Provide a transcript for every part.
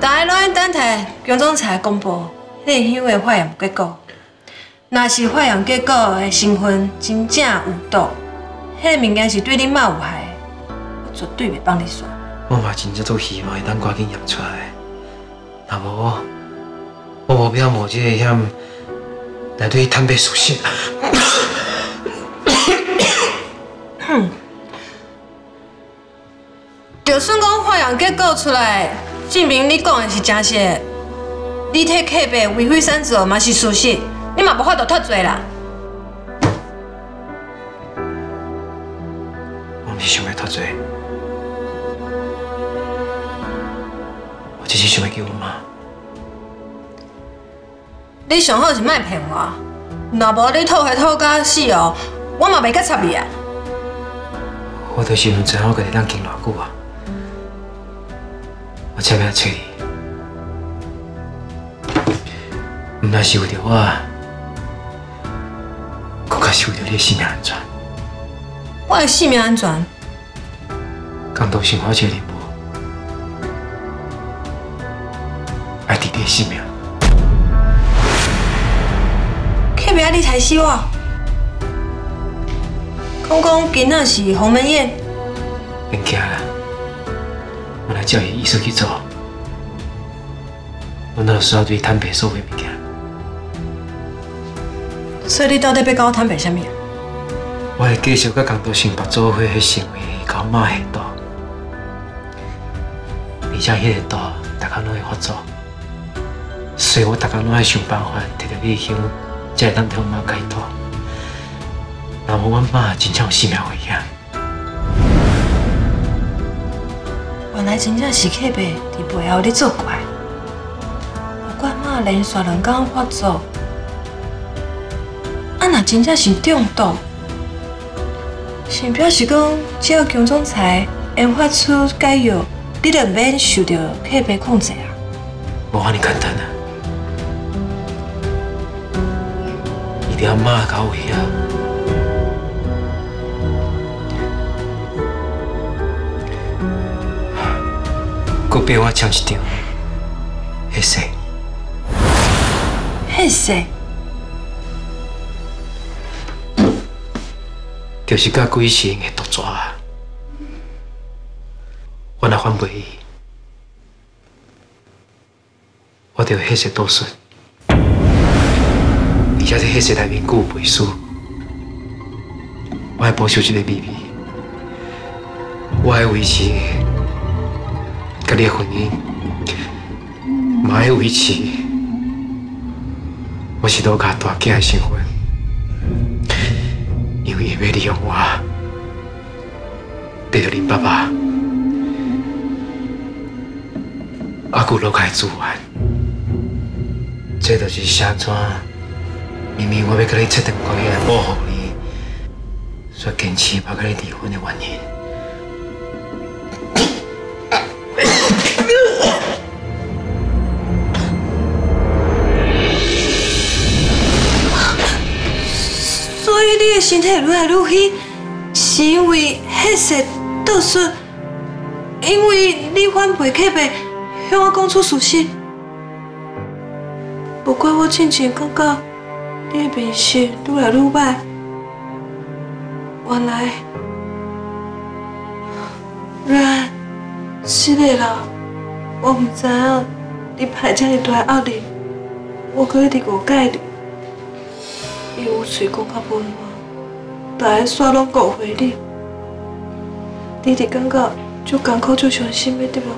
大家攏等待姜总裁公布迄香的化验结果。若是化验结果的成分真正有毒，迄物件是对恁妈有害，我绝对袂放你耍。我嘛真正做希望会当赶紧验出来，若无我无必要冒这个险来对伊坦白事实。就算讲化验结果出来，证明你讲的是真实，你替客辈违规擅自嘛是事实，你嘛无法度脱罪啦。我唔是想要脱罪，我只是想要救我妈。你上好是莫骗我，若无你吐血吐到死哦，我嘛袂甲插你啊。我就是唔知我家己当经偌久啊。 我才要找你，唔但是为着我，更加是为着你的性命安全。我的性命安全？监督生活这个任务，爱抵你的性命。去别你才死我！讲讲今仔是鸿门宴。别惊啦。 我来照伊意思去做，我哪有需要对伊坦白所有物件？所以你到底要跟我坦白什么？我会继续甲江道成白做伙去成为狗妈下毒，而且迄个毒逐天拢会发作，所以我逐天拢爱想办法摕到你的香，才会当替阮妈解毒。若无阮妈真正有性命危险。 原来真正是客辈伫背后咧作怪，我妈连续两天发作，啊那真正是中毒，是表示讲只要姜总裁研发出解药，你就免受到客辈控制啊。无遐尼简单啊！伊对阿妈较有影。 搁被我抢一张，黑色，黑色，就是甲鬼神的毒蛇。我若反背伊，我着黑色毒术，而且伫黑色内面佫有背书。我爱保守这个秘密，我爱维持。 甲你的婚姻，嘛要维持。我是老家大囝的身份，因为伊要利用我，得到恁爸爸，还有老家的资源。这就是啥怎？明明我要甲你切断关系来保护你，却坚持要甲你离婚的原因。 身体愈来愈虚，是因为黑色毒素，因为你反背客背，向我讲出事实。不过我渐渐感觉你的面色愈来愈歹，原来是你啦！我唔知影你排这么大压力，我搁一直误解你，伊有嘴讲较温暖。 大家煞拢误会你，你伫感觉足艰苦、足伤心的对无？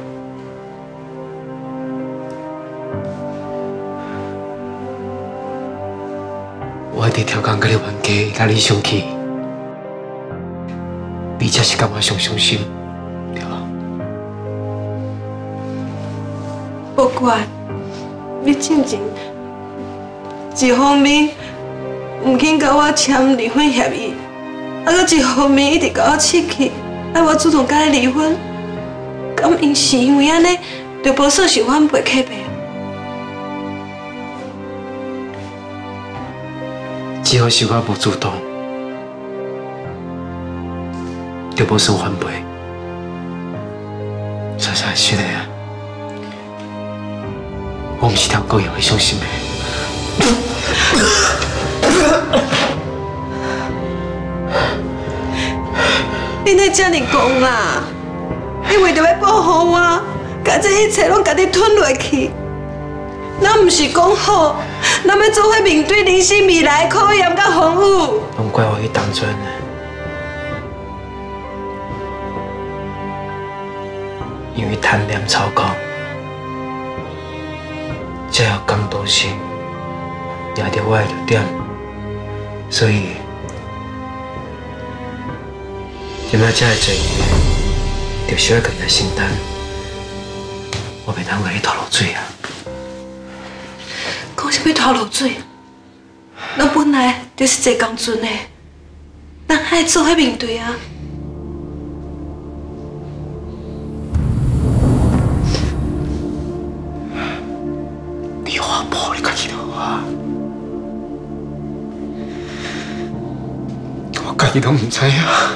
我一直超工甲你冤家，甲你生气，你才是感觉上伤心，对无？不管你进前一方面毋肯甲我签离婚协议。 啊，搁一方面一直甲我气气，啊，我主动甲伊离婚，咁因是因为安尼，就无算是阮背客背。只要是我无主动，就无算反背。莎莎，是的啊，我唔知條狗會相信你。你乃遮尼怣啊！你為着要保護我，把這一切攏家己吞落去。咱唔是講好，咱要做伙面對人生未來考驗甲風雨。攏怪我去當真。 因为贪念操控，才有工作心，抓到我的弱点，所以今仔才会做伊，着小可家承担。我袂当甲你拖落水啊！讲啥物拖落水？咱本来就是坐同船的，咱爱做伙面对啊！ 你都唔知啊，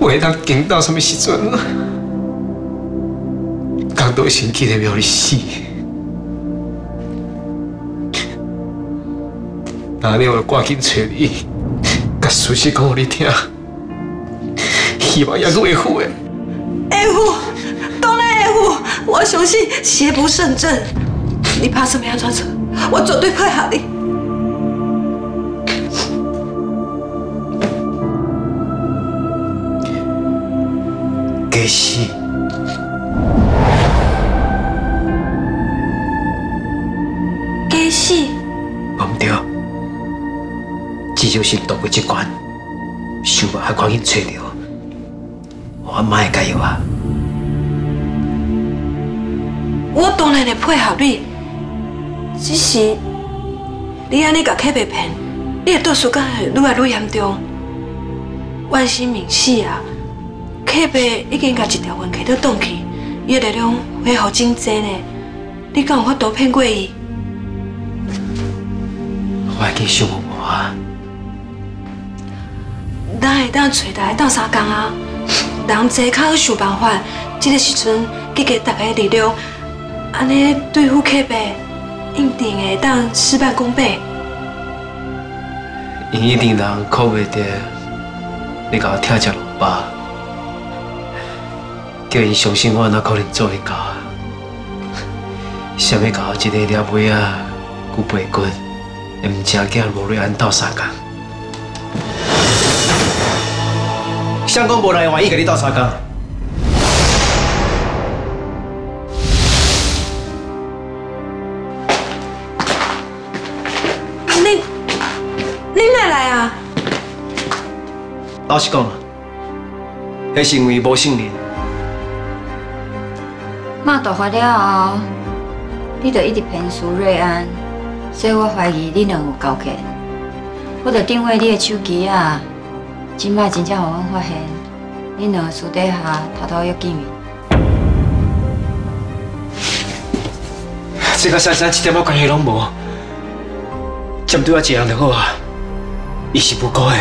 我会当行到什么时阵啊？刚到先去就要你死，那你我赶紧找你，甲事实讲给你听，希望也是会好的。会好，当然会好，我相信邪不胜正。你怕什么样专程，我绝对配合你。 假死！假死！我唔对，至少是躲过一关，想办法赶紧找着，我妈会加油啊！我当然会配合你，只是你安尼甲客被骗，你的倒数感会愈来愈严重，万死免死啊！ 客辈已经把一条冤家都挡去，伊的力量恢复真济呢。你敢有法度骗过伊？我已经想无办法。咱会当找大家斗相共啊，人济较好想办法。这个时阵集结大家的力量，安尼对付客辈，一定会当事半功倍。因一定人靠袂住，你甲我听一落吧。 叫伊相信我，哪可能做会到啊？啥物到一个了尾啊，骨背骨，也毋食惊无来安斗相共。谁讲无人会愿意甲你斗相共？你哪来啊？老实讲啊，迄是因为无信任。 妈大发了后，你就一直骗苏瑞安，所以我怀疑你两有交集。我就定位你的手机啊，今摆真正让阮发现，你两私底下偷偷约见面。这甲珊珊一点仔关系拢无，针对我一个人就好啊，伊是无辜的。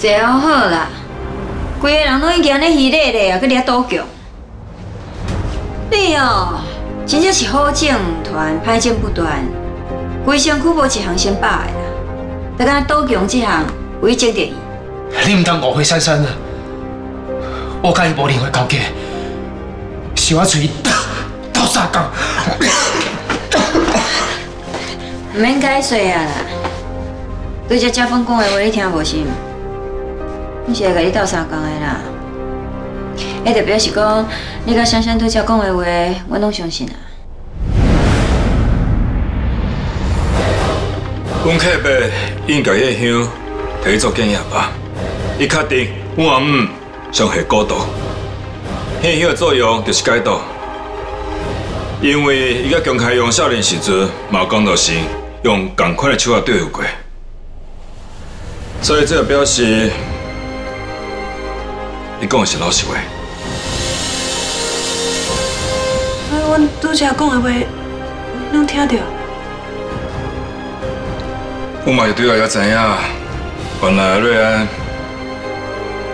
坐好好啦，规个人拢已经安尼虚咧咧啊，搁掠赌局。你哦，真正是好政团，歹政不断，规身躯无一项先霸的啦。就敢赌局这项，唯一争得伊。你唔通误会珊珊啊！我甲伊无任何交集，是我找伊斗相共。唔免解释啊啦，对只嘉峰讲的话，你听无是？ 你是来甲你斗相共的啦，迄就表示讲你甲珊珊对照讲的话，我拢相信啊。阮客伯应该迄香摕去做检验吧，伊确定阮阿姆上下孤独，迄香的作用就是解毒，因为伊甲江开用少年时阵嘛讲到是用同款的手法对付过，所以这就表示。 你讲的是老实话。我拄则讲的话，拢听到。我嘛是对我也知影，原来瑞安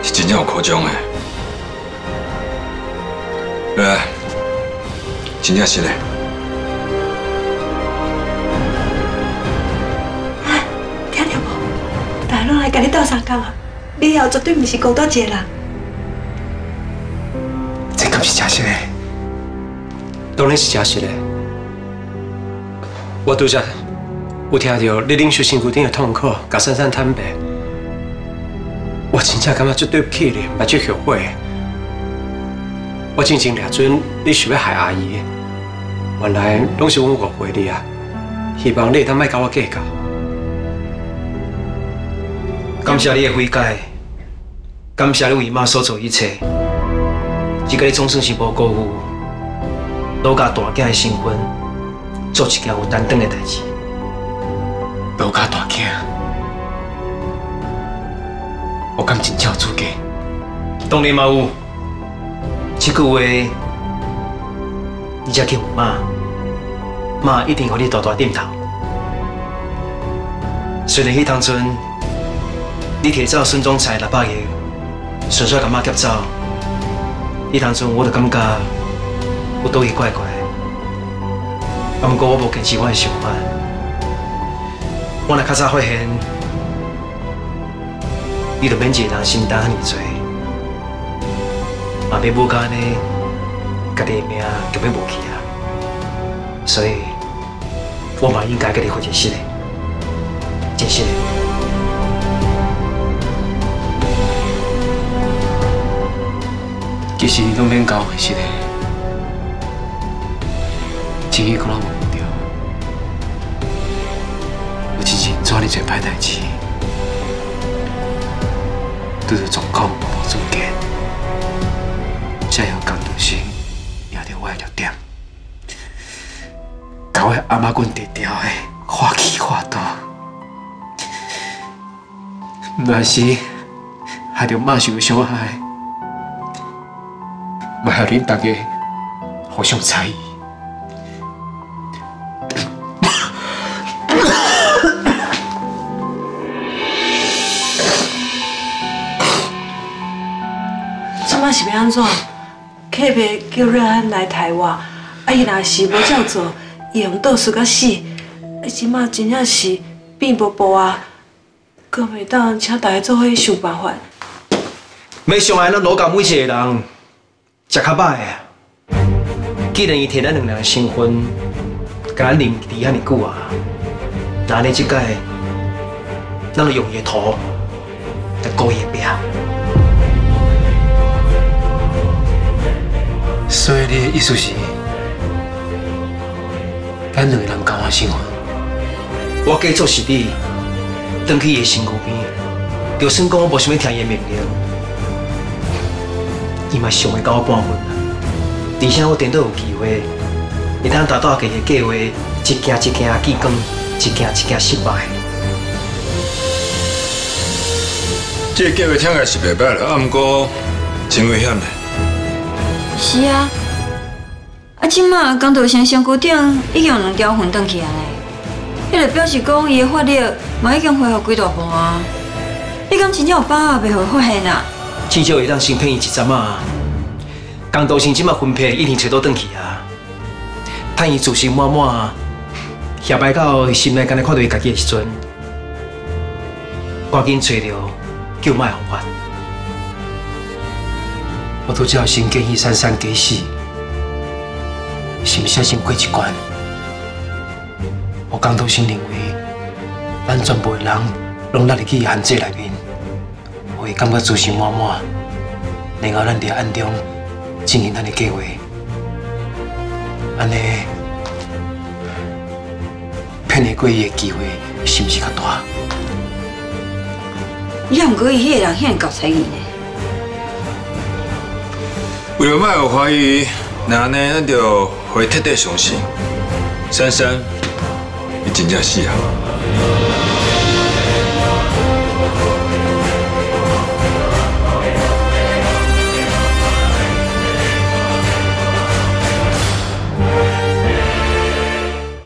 是真正有苦衷的。瑞安，真正是嘞。听到无？大家拢来跟你斗相共啊！你以后绝对唔是孤单一个人。这敢是真实嘞？当然是真实嘞。我拄则有听到你领袖身躯顶的痛苦，甲珊珊坦白。 我真正感觉足对不起你，也足后悔。我真正抓准你想要害阿姨，原来拢是我误会你啊！希望你当莫甲我计较。感谢你的悔改，感谢你为妈所做一切。即个你总算是无辜负，老家大囝的身份，做一件有担当的代志。老家大囝。 我感情真有资格，当然嘛有。这句话，你才去问妈，妈一定给你大大点头。虽然迄当阵，你摕走孙总裁600个，顺续甲妈劫走，迄当阵我就感觉有倒位怪怪的。啊，不过我无坚持我的想法，我若较早发现。 你著免一个人承担遐尼多，也别无干呢，家己的命就要无去啊！所以，我嘛应该甲你负一些嘞，真实嘞。 其实你拢免交回事嘞，真去可能无对，有之前做你做歹代志。 对着状况无主见，才有感动心，也着我的弱点，把我阿妈滚直条的，化气化大，但是害着妈受伤害，嘛害恁大家互相猜疑。 是要安怎？客袂叫瑞安来抬我，啊伊若是无照做，伊用倒数到死。啊，即马真正是变无步啊，阁袂当请大家做伙想办法。要伤害咱老家每一个人，食较歹个。既然伊摕咱两人身份，甲咱认敌遐尼久啊，那呢即届，咱就用伊个头来顾伊个命。 所以你的意思是，咱两个人交换身份？我假作是你，转去伊的身躯边，就算讲我无想要听伊的命令，伊嘛想袂到我半分啊！而且我顶多有机会，会当达到家己的计划，一件一件记光，一件一件失败。这个计划听起来是袂歹了，啊，不过真危险嘞。 是啊，啊，即马江道成身躯顶已经有2条痕转去啊嘞，迄个表示讲伊的法力嘛已经恢复几大半啊。你敢真正有把握袂互发现啊？至少会当先骗伊一阵啊。江道成即马分配已经找倒转去啊，趁伊自信满满，下摆到心内敢若看到伊家己的时阵，赶紧找着救命方法。 我都只好先建议珊珊假死，是毋是先过一关？我江道成认为，咱全部的人拢落入去限制内面，我会感觉自信满满。然后咱伫暗中进行咱的计划，安尼骗得过伊的机会是毋是较大？你毋过伊迄个人遐够猜疑呢？ 为了莫有怀疑，那呢，咱就会彻底相信珊珊，伊真正死啊！